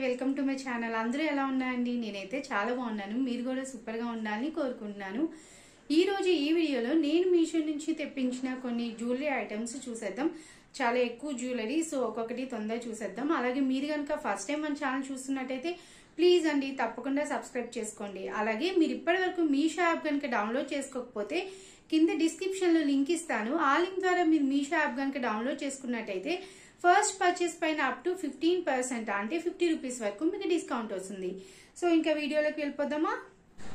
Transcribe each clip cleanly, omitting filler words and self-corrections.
Welcome to my channel अंदरू एला उन्नारंडी नेनैते चाला बागुन्नानु मीरू कूडा सूपर गा उंडाలని కోరుకుంటున్నాను। ఈ రోజు ఈ వీడియోలో నేను మీషో నుంచి తెప్పించిన కొన్ని జ్యువెలరీ ఐటమ్స్ చూసేద్దాం। చాలా ఎక్కువ జ్యువెలరీ సో ఒక్కొక్కటి తొందర చూసేద్దాం। అలాగే మీరు గనుక ఫస్ట్ టైం మన ఛానల్ చూస్తున్నట్లయితే ప్లీజ్ అండి తప్పకుండా సబ్స్క్రైబ్ చేసుకోండి। అలాగే మీరు ఇప్పటివరకు మీషో యాప్ గనుక డౌన్లోడ్ చేసుకోకపోతే కింద డిస్క్రిప్షన్ లో లింక్ ఇస్తాను। ఆ లింక్ ద్వారా మీరు మీషో యాప్ గనుక డౌన్లోడ్ చేసుకున్నట్లయితే फर्स्ट पर्चेस पैन अप टू 15% अंटे 50 रूपीस वरकु मीकु डिस्काउंट वस्तुंदी। सो इंका वीडियोलोकी वेल्लिपोद्दामा।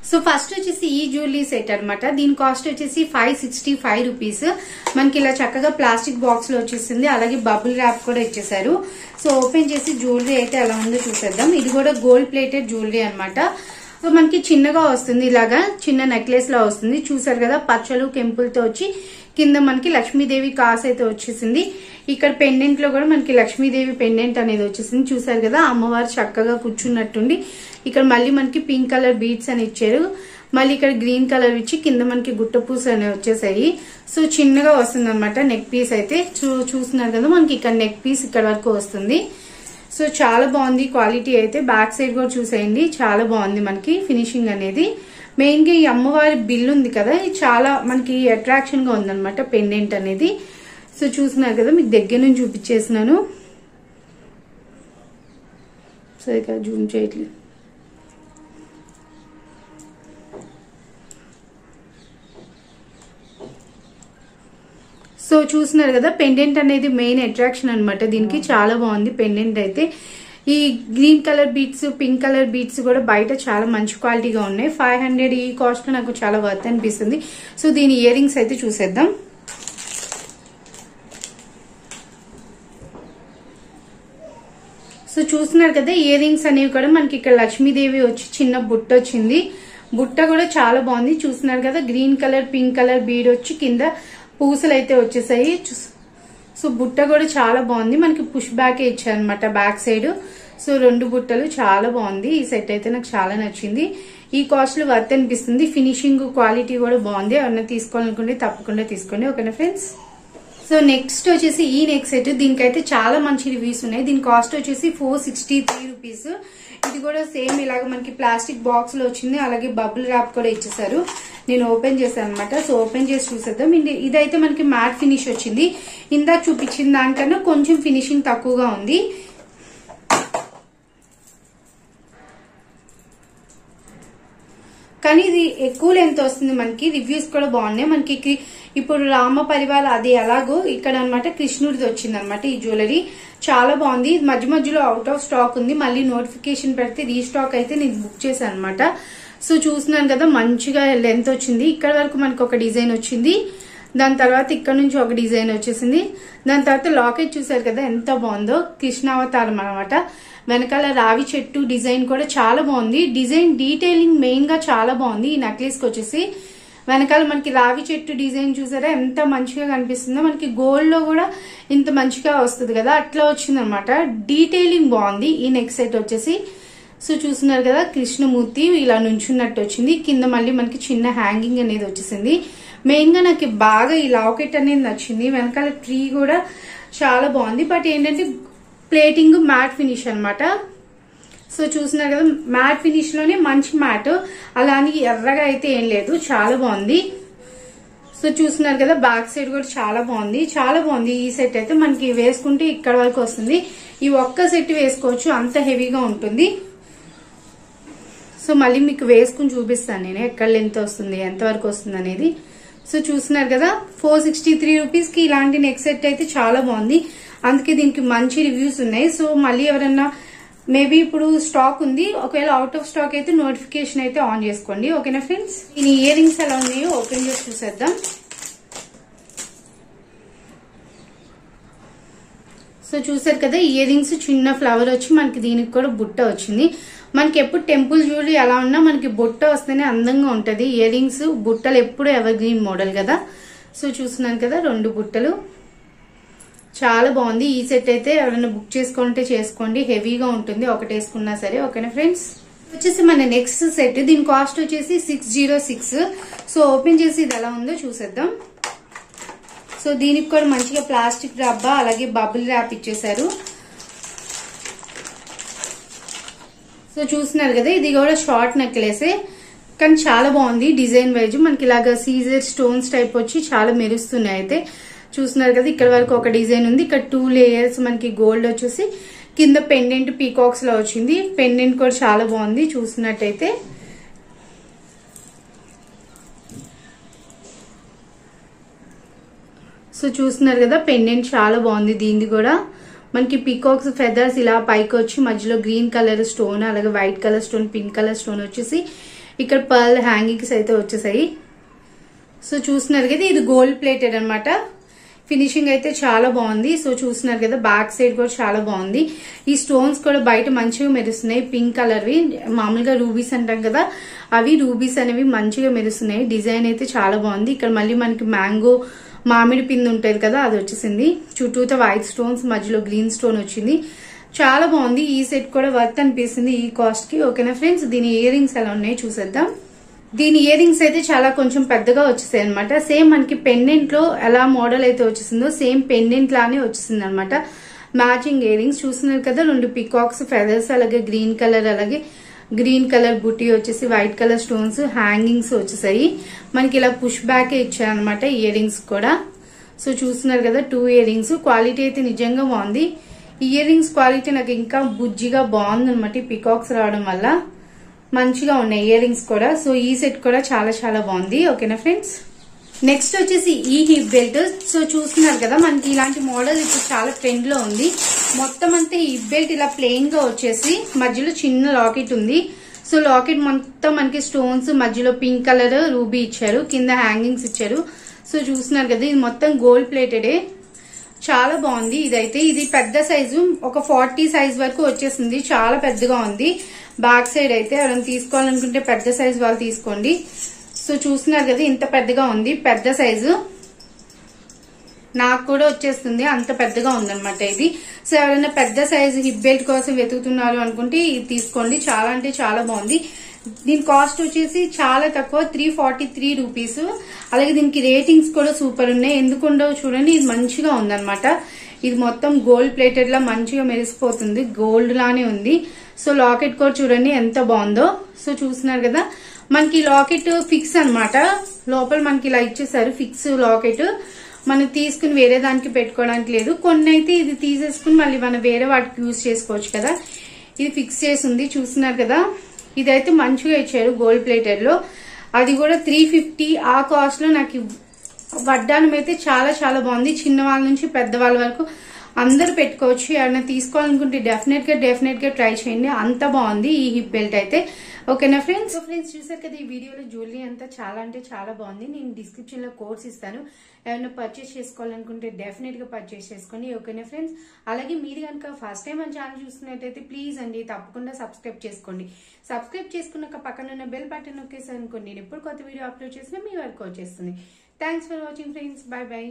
सो फस्ट वच्चेसी ई ज्युवेलरी सेट अन्नमाट। दीन कास्ट वच्चेसी 565 रूपीस। मनकी इला चक्कगा प्लास्टिक बॉक्स लो वच्चेसिंदी। अलागे बबल रैप कूडा इच्चेसारु। सो ओपेन चेसी ज्युवेलरी अयिते एला उंदो चूसेद्दाम। इदि कूडा गोल्ड प्लेटेड ज्युवेलरी अन्नमाट। సో మనకి చిన్నగా వస్తుంది, ఇలాగా చిన్న నెక్లెస్ లా వస్తుంది। చూసారు కదా పచ్చలు కెంపులతో వచ్చి కింద మనకి లక్ష్మీదేవి కాస్ అయితే వచ్చేసింది। ఇక్కడ పెండెంట్ లో కూడా మనకి లక్ష్మీదేవి పెండెంట్ అనేది వచ్చేసింది। చూసారు కదా అమ్మవారు చక్కగా కూర్చున్నట్టుండి। ఇక్కడ మళ్ళీ మనకి పింక్ కలర్ బీడ్స్ అని ఇచ్చారు, మళ్ళీ ఇక్కడ గ్రీన్ కలర్ ఇచ్చి కింద మనకి గుట్టపూస అనేవి వచ్చేసాయి। సో చిన్నగా వస్తుంది అనమాట నెక్ పీస్ అయితే। చూస్తున్నారు కదా మనకి ఇక్కడ నెక్ పీస్ ఇక్కడ వరకు వస్తుంది। सो चाला बागुंदी क्वालिटी अयिते। बैक साइड कूडा चूसेयंडी चाला बागुंदी मनकी फिनिशिंग अनेदी। मेन गा ई अम्मवारी बिल्ल उंदी कदा, ई चाला मनकी अट्राक्षन गा उंदन्नमाट पेंडेंट अनेदी। सो चूस्तुन्नारु कदा मीकु दग्गर नुंचि चूपिंचेसानु। सो इक्कड जूम चेयट्ले। सो चूస్తున్నారు కదా పెండెంట్ అనేది మెయిన్ అట్రాక్షన్ అన్నమాట దీనికి। చాలా బాగుంది పెండెంట్ అయితే। ఈ green colour beads pink colour beads కూడా బయట చాలా మంచి క్వాలిటీగా ఉన్నాయి। 500 ఈ కాస్ట్ నాకు చాలా వర్త్ అనిపిస్తుంది। సో దీని ఇయర్ రింగ్స్ అయితే చూసేద్దాం। సో చూస్తున్నారు కదా ఇయర్ రింగ్స్ అనేవి కూడా మనకి ఇక్కడ లక్ష్మీదేవి వచ్చి చిన్న బుట్ట వచ్చింది। బుట్ట కూడా చాలా బాగుంది। చూస్తున్నారు కదా green colour pink colour bead వచ్చి కింద పూసలైతే వచ్చేసాయి। సో బుట్ట కూడా చాలా బాగుంది మనకి పుష్ బ్యాక్ ఇచ్చారన్నమాట బ్యాక్ సైడ్। సో రెండు బుట్టలు చాలా బాగుంది। ఈ సెట్ అయితే నాకు చాలా నచ్చింది। ఈ కాస్ట్ లో వర్త్ అనిపిస్తుంది। ఫినిషింగ్ క్వాలిటీ కూడా బాగుంది। ఎవరైనా తీసుకోవాలనుకుంటే తప్పకుండా తీసుకోండి, ఓకేనా ఫ్రెండ్స్। సో నెక్స్ట్ వచ్చేసి ఈ నెక్ సెట్, దీనికైతే చాలా మంచి రివ్యూస్ ఉన్నాయి। దీని కాస్ట్ వచ్చేసి 463 రూపీస్। ఇది కూడా సేమ్ ఇలాగ మనకి ప్లాస్టిక్ బాక్స్ లో వచ్చింది, అలాగే బబుల్ ర్యాప్ కూడా ఇచ్చేసారు। నేను ఓపెన్ చేశాను అనమాట। సో ఓపెన్ చేసి చూసేద్దాం। ఇదైతే మనకి మ్యాట్ ఫినిష్ వచ్చింది, ఇందాక చూపించిన దానికన్నా కొంచెం ఫినిషింగ్ తక్కువగా ఉంది। కానీ ఇది ఎక్కువ లెంత్ వస్తుంది మనకి। రివ్యూస్ కూడా బాగున్నాయి మనకి। ఇప్పుడు రామ పరివార్ అది ఎలాగో ఇక్కడ అనమాట కృష్ణుడిది వచ్చింది అనమాట ఈ జ్యువెలరీ, చాలా బాగుంది। మధ్య మధ్యలో అవుట్ ఆఫ్ స్టాక్ ఉంది, మళ్ళీ నోటిఫికేషన్ పెడితే రీస్టాక్ అయితే నేను బుక్ చేశాను అనమాట। సో చూస్తున్నాను కదా మంచిగా లెంత్ వచ్చింది, ఇక్కడ వరకు మనకు ఒక డిజైన్ వచ్చింది, దాని తర్వాత ఇక్కడ నుంచి ఒక డిజైన్ వచ్చేసింది, దాని తర్వాత లాకెట్ చూసారు కదా ఎంత బాగుందో కృష్ణావతారం అనమాట। వెనకాల రావి చెట్టు డిజైన్ కూడా చాలా బాగుంది। డిజైన్ డీటెయిలింగ్ మెయిన్ గా చాలా బాగుంది ఈ నెక్లెస్ కి వచ్చేసి। వెనకాల మనకి రావి చెట్టు డిజైన్ చూసారా ఎంత మంచిగా కనిపిస్తుందో, మనకి గోల్డ్ లో కూడా ఇంత మంచిగా వస్తుంది కదా అట్లా వచ్చింది అనమాట। డీటెయిలింగ్ బాగుంది ఈ నెక్ సెట్ వచ్చేసి। సో చూస్తున్నారు కదా కృష్ణమూర్తి ఇలా నుంచున్నట్టు వచ్చింది, కింద మళ్ళీ మనకి చిన్న హ్యాంగింగ్ అనేది వచ్చేసింది। మెయిన్ గా నాకు బాగా ఈ లాకెట్ అనేది నచ్చింది, వెనకాల ట్రీ కూడా చాలా బాగుంది। బట్ ఏంటంటే ప్లేటింగ్ మ్యాట్ ఫినిష్ అనమాట। సో చూస్తున్నారు కదా మ్యాట్ ఫినిష్ లోనే మంచి మ్యాట్, అలానే ఎర్రగా అయితే ఏం లేదు, చాలా బాగుంది। సో చూస్తున్నారు కదా బ్యాక్ సైడ్ కూడా చాలా బాగుంది, చాలా బాగుంది ఈ సెట్ అయితే మనకి। వేసుకుంటే ఇక్కడ వరకు వస్తుంది, ఈ ఒక్క సెట్ వేసుకోవచ్చు అంత హెవీగా ఉంటుంది। సో మళ్ళీ మీకు వేసుకుని చూపిస్తాను నేను ఎక్కడ లెంత్ వస్తుంది ఎంతవరకు వస్తుంది అనేది। సో చూస్తున్నారు కదా 463 రూపీస్ కి ఇలాంటి నెక్ సెట్ అయితే చాలా బాగుంది, అందుకే దీనికి మంచి రివ్యూస్ ఉన్నాయి। సో మళ్ళీ ఎవరన్నా మేబీ ఇప్పుడు స్టాక్ ఉంది, ఒకవేళ అవుట్ ఆఫ్ స్టాక్ అయితే నోటిఫికేషన్ అయితే ఆన్ చేసుకోండి, ఓకేనా ఫ్రెండ్స్। ఈ ఇయర్ రింగ్స్ ఎలా ఉన్నాయో ఓపెన్ చేసి చూసేద్దాం। సో చూసారు కదా ఇయర్ రింగ్స్ చిన్న ఫ్లవర్ వచ్చి మనకి దీనికి కూడా బుట్ట వచ్చింది। మనకి ఎప్పుడు టెంపుల్ జ్యువెలరీ ఎలా ఉన్నా మనకి బుట్ట వస్తేనే అందంగా ఉంటది। ఇయర్ రింగ్స్ బుట్టలు ఎప్పుడు ఎవర్ గ్రీన్ మోడల్ కదా। సో చూస్తున్నాను కదా రెండు బుట్టలు చాలా బాగుంది ఈ సెట్ అయితే। ఎవరైనా బుక్ చేసుకుంటే చేసుకోండి, హెవీగా ఉంటుంది ఒకటేసుకున్నా సరే, ఓకేనా ఫ్రెండ్స్। వచ్చేసి మన నెక్స్ట్ సెట్, దీని కాస్ట్ వచ్చేసి 606। సో ఓపెన్ చేసి ఇది ఎలా ఉందో చూసేద్దాం। సో దీనికి కూడా మంచిగా ప్లాస్టిక్ రబ్బా అలాగే బబుల్ ర్యాప్ ఇచ్చేసారు। సో చూస్తున్నారు కదా, ఇది కూడా షార్ట్ నెక్లెస్ కానీ చాలా బాగుంది డిజైన్ వైజ్. మనకి ఇలాగా సీజర్ స్టోన్స్ టైప్ వచ్చి చాలా మెరుస్తున్నాయి. అయితే చూస్తున్నారు కదా, ఇక్కడ వరకు ఒక డిజైన్ ఉంది, ఇక్కడ 2 లేయర్స్ మనకి గోల్డ్ వచ్చేసి కింద పెండెంట్ పీకాక్స్ లో వచ్చింది. పెండెంట్ కూడా చాలా బాగుంది చూసినట్టయితే. సో చూస్తున్నారు కదా, పెండెంట్ చాలా బాగుంది. దీనిది కూడా మనకి పీకాక్స్ ఫెదర్స్ ఇలా పైకి వచ్చి మధ్యలో గ్రీన్ కలర్ స్టోన్, అలాగే white colour stone, pink colour stone వచ్చేసి ఇక్కడ పర్ల్ హ్యాంగింగ్స్ అయితే వచ్చేసాయి. సో చూస్తున్నారు కదా, ఇది గోల్డ్ ప్లేటెడ్ అనమాట. ఫినిషింగ్ అయితే చాలా బాగుంది. సో చూస్తున్నారు కదా, బ్యాక్ సైడ్ కూడా చాలా బాగుంది. ఈ స్టోన్స్ కూడా బయట మంచిగా మెరుస్తున్నాయి, పింక్ కలర్వి. మామూలుగా రూబీస్ అంటాం కదా, అవి రూబీస్ అనేవి మంచిగా మెరుస్తున్నాయి. డిజైన్ అయితే చాలా బాగుంది. ఇక్కడ మళ్ళీ మనకి మ్యాంగో మామిడి పిండి ఉంటుంది కదా, అది వచ్చేసింది. చుట్టూతో వైట్ స్టోన్స్, మధ్యలో గ్రీన్ స్టోన్ వచ్చింది. చాలా బాగుంది. ఈ సెట్ కూడా వర్త్ అనిపిస్తుంది ఈ కాస్ట్ కి. ఓకేనా ఫ్రెండ్స్, దీని ఇయర్ రింగ్స్ ఎలా ఉన్నాయో చూసేద్దాం. దీని ఇయర్ రింగ్స్ అయితే చాలా కొంచెం పెద్దగా వచ్చేసాయి అనమాట. సేమ్ మనకి పెండెంట్ లో ఎలా మోడల్ అయితే వచ్చేసిందో సేమ్ పెండెంట్ లానే వచ్చేసింది అనమాట. మ్యాచింగ్ ఇయర్ రింగ్స్ చూస్తున్నారు కదా, 2 పీకాక్స్ ఫెదర్స్, అలాగే గ్రీన్ కలర్, అలాగే గ్రీన్ కలర్ బుటీ వచ్చేసి వైట్ కలర్ స్టోన్స్, హ్యాంగింగ్స్ వచ్చేసాయి. మనకి ఇలా పుష్ బ్యాక్ ఇచ్చారనమాట ఇయర్ రింగ్స్ కూడా. సో చూస్తున్నారు కదా, 2 ఇయర్ రింగ్స్. క్వాలిటీ అయితే నిజంగా బాగుంది. ఇయర్ రింగ్స్ క్వాలిటీ నాకు ఇంకా బుజ్జిగా బాగుంది అనమాట. ఈ పీకాక్స్ రావడం వల్ల మంచిగా ఉన్నాయి ఇయర్ రింగ్స్ కూడా. సో ఈ సెట్ కూడా చాలా చాలా బాగుంది. ఓకేనా ఫ్రెండ్స్, నెక్స్ట్ వచ్చేసి ఈ హిప్ బెల్ట్. సో చూస్తున్నారు కదా, మనకి ఇలాంటి మోడల్ ఇప్పుడు చాలా ట్రెండ్ లో ఉంది. మొత్తం అంతా హిప్ బెల్ట్ ఇలా ప్లెయిన్ గా వచ్చేసి మధ్యలో చిన్న లాకెట్ ఉంది. సో లాకెట్ మొత్తం మనకి స్టోన్స్, మధ్యలో పింక్ కలర్ రూబీ ఇచ్చారు, కింద హ్యాంగింగ్స్ ఇచ్చారు. సో చూస్తున్నారు కదా, ఇది మొత్తం గోల్డ్ ప్లేటెడే. చాలా బాగుంది ఇదైతే. ఇది పెద్ద సైజు, ఒక 40 సైజ్ వరకు వచ్చేసింది. చాలా పెద్దగా ఉంది. బ్యాక్ సైడ్ అయితే ఎవరైనా తీసుకోవాలనుకుంటే పెద్ద సైజు వాళ్ళు తీసుకోండి. సో చూస్తున్నారు కదా, ఇంత పెద్దగా ఉంది. పెద్ద సైజు నాకు కూడా వచ్చేస్తుంది, అంత పెద్దగా ఉందన్నమాట ఇది. సో ఎవరైనా పెద్ద సైజు హిప్ బెల్ట్ కోసం వెతుకుతున్నారు అనుకుంటే ఇది తీసుకోండి. చాలా అంటే చాలా బాగుంది. దీని కాస్ట్ వచ్చేసి చాలా తక్కువ, 343 రూపీస్. అలాగే దీనికి రేటింగ్స్ కూడా సూపర్ ఉన్నాయి. ఎందుకుండో చూడండి, ఇది మంచిగా ఉందన్నమాట. ఇది మొత్తం గోల్డ్ ప్లేటెడ్ లా మంచిగా మెరిసిపోతుంది, గోల్డ్ లానే ఉంది. సో లాకెట్ కూడా చూడండి ఎంత బాగుందో. సో చూస్తున్నారు కదా, మనకి లాకెట్ ఫిక్స్ అన్నమాట. లోపల మనకి ఇలా ఇచ్చేసారు ఫిక్స్ లాకెట్. మనం తీసుకుని వేరే దానికి పెట్టుకోవడానికి లేదు. కొన్ని అయితే ఇది తీసేసుకుని మళ్ళీ మనం వేరే వాటికి యూజ్ చేసుకోవచ్చు కదా. ఇది ఫిక్స్ చేసింది. చూస్తున్నారు కదా, ఇదైతే మంచిగా ఇచ్చారు గోల్డ్ ప్లేటెడ్ లో. అది కూడా 350 ఆ కాస్ట్ లో నాకు వడ్డానం అయితే చాలా చాలా బాగుంది. చిన్న వాళ్ళ నుంచి పెద్ద వాళ్ళ వరకు అందరు పెట్టుకోవచ్చు. ఏమైనా తీసుకోవాలనుకుంటే డెఫినెట్ గా ట్రై చేయండి. అంత బాగుంది ఈ హిప్ బెల్ట్ అయితే. ఓకేనా ఫ్రెండ్స్, చూసారు కదా, ఈ వీడియోలో జ్యువెలరీ అంతా చాలా అంటే చాలా బాగుంది. నేను డిస్క్రిప్షన్ లో కోడ్స్ ఇస్తాను. ఏమైనా పర్చేస్ చేసుకోవాలనుకుంటే డెఫినెట్ గా పర్చేస్ చేసుకోండి. ఓకేనా ఫ్రెండ్స్, అలాగే మీరు కనుక ఫస్ట్ టైం మన ఛానల్ చూస్తున్నట్టయితే ప్లీజ్ అండి తప్పకుండా సబ్స్క్రైబ్ చేసుకోండి. సబ్స్క్రైబ్ చేసుకున్నాక పక్కన ఉన్న బెల్ బటన్ నొక్కేసారనుకోండి, నేను ఎప్పుడు కొత్త వీడియో అప్లోడ్ చేసినా మీ వరకు వచ్చేస్తుంది. Thanks for watching friends, bye bye.